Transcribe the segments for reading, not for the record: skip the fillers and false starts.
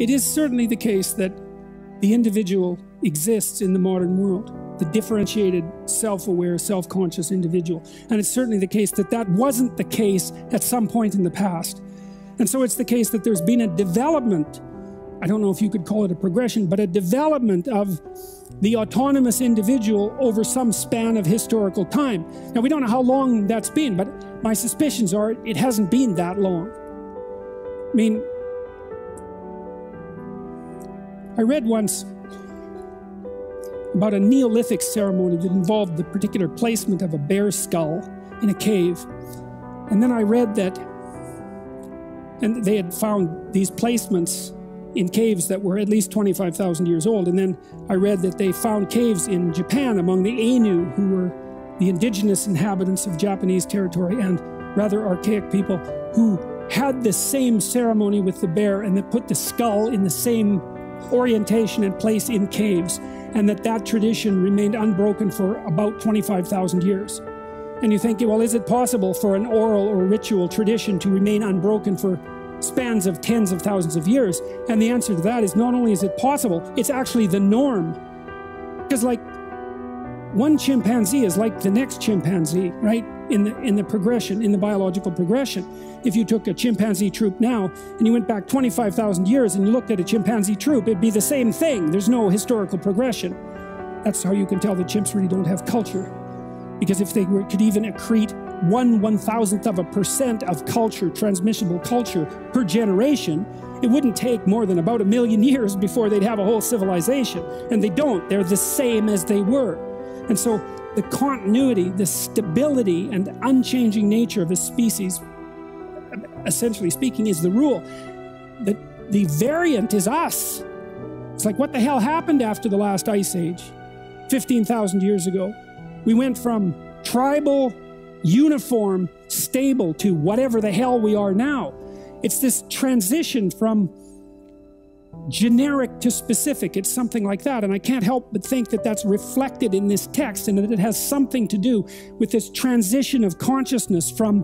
It is certainly the case that the individual exists in the modern world, the differentiated, self-aware, self-conscious individual. And it's certainly the case that that wasn't the case at some point in the past. And so it's the case that there's been a development, I don't know if you could call it a progression, but a development of the autonomous individual over some span of historical time. Now, we don't know how long that's been, but my suspicions are it hasn't been that long. I mean, I read once about a Neolithic ceremony that involved the particular placement of a bear skull in a cave. And then I read that, and they had found these placements in caves that were at least 25,000 years old. And then I read that they found caves in Japan among the Ainu, who were the indigenous inhabitants of Japanese territory and rather archaic people, who had the same ceremony with the bear and that put the skull in the same orientation and place in caves, and that tradition remained unbroken for about 25,000 years. And you think, well, is it possible for an oral or ritual tradition to remain unbroken for spans of tens of thousands of years? And the answer to that is not only is it possible, it's actually the norm. Because like one chimpanzee is like the next chimpanzee, right? In the progression, in the biological progression. If you took a chimpanzee troop now and you went back 25,000 years and you looked at a chimpanzee troop, it'd be the same thing. There's no historical progression. That's how you can tell the chimps really don't have culture. Because if they could even accrete 1/1000th of a percent of culture, transmissible culture, per generation, it wouldn't take more than about 1 million years before they'd have a whole civilization. And they don't. They're the same as they were. And so the continuity, the stability, and unchanging nature of a species, essentially speaking, is the rule. The variant is us. It's like, what the hell happened after the last ice age, 15,000 years ago? We went from tribal, uniform, stable to whatever the hell we are now. It's this transition from generic to specific. It's something like that, and I can't help but think that that's reflected in this text and that it has something to do with this transition of consciousness from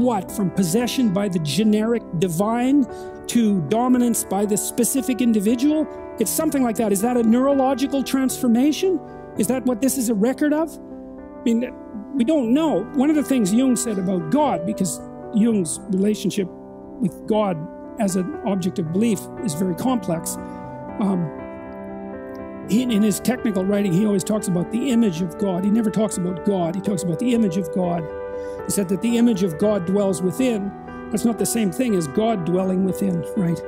what? From possession by the generic divine to dominance by the specific individual? It's something like that. Is that a neurological transformation? Is that what this is a record of? I mean, we don't know. One of the things Jung said about God, because Jung's relationship with God as an object of belief is very complex. In his technical writing, he always talks about the image of God. He never talks about God. He talks about the image of God. He said that the image of God dwells within. That's not the same thing as God dwelling within, right?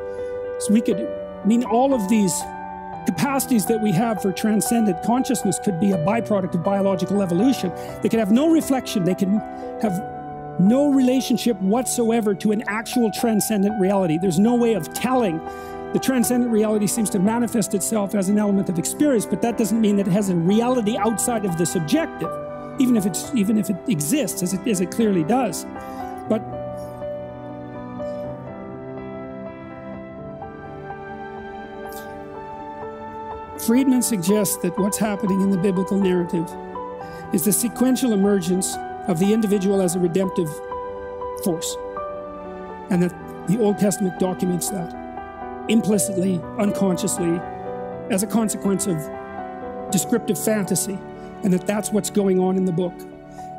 So we could, I mean, all of these capacities that we have for transcendent consciousness could be a byproduct of biological evolution. They could have no reflection. They can have no relationship whatsoever to an actual transcendent reality. There's no way of telling. The transcendent reality seems to manifest itself as an element of experience, but that doesn't mean that it has a reality outside of the subjective, even if it exists, as it clearly does. But Friedman suggests that what's happening in the biblical narrative is the sequential emergence of the individual as a redemptive force, and that the Old Testament documents that implicitly, unconsciously, as a consequence of descriptive fantasy, and that that's what's going on in the book.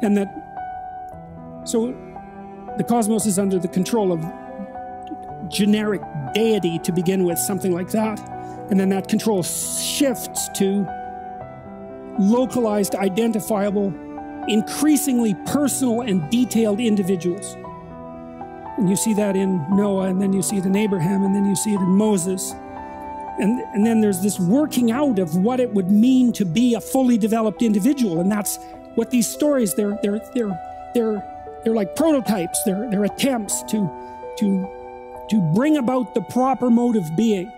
And that so the cosmos is under the control of generic deity to begin with, something like that, and then that control shifts to localized, identifiable, increasingly personal and detailed individuals. And you see that in Noah, and then you see it in Abraham, and then you see it in Moses. And then there's this working out of what it would mean to be a fully developed individual. And that's what these stories, they're like prototypes, they're attempts to bring about the proper mode of being.